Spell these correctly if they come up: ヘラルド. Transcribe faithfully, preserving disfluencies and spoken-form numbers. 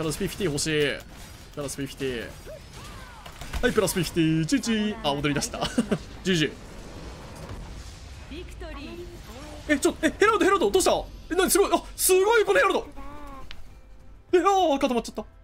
プラスごじゅう欲しい。プラスごじゅう。はい、プラスごじゅう。チューチュー。あ、踊り出した。じゅうじ。え、ちょっと、え、ヘラルド、ヘラルド、どうした？え、なにすごい、あ、すごい、このヘラルド。え、ああ、固まっちゃった。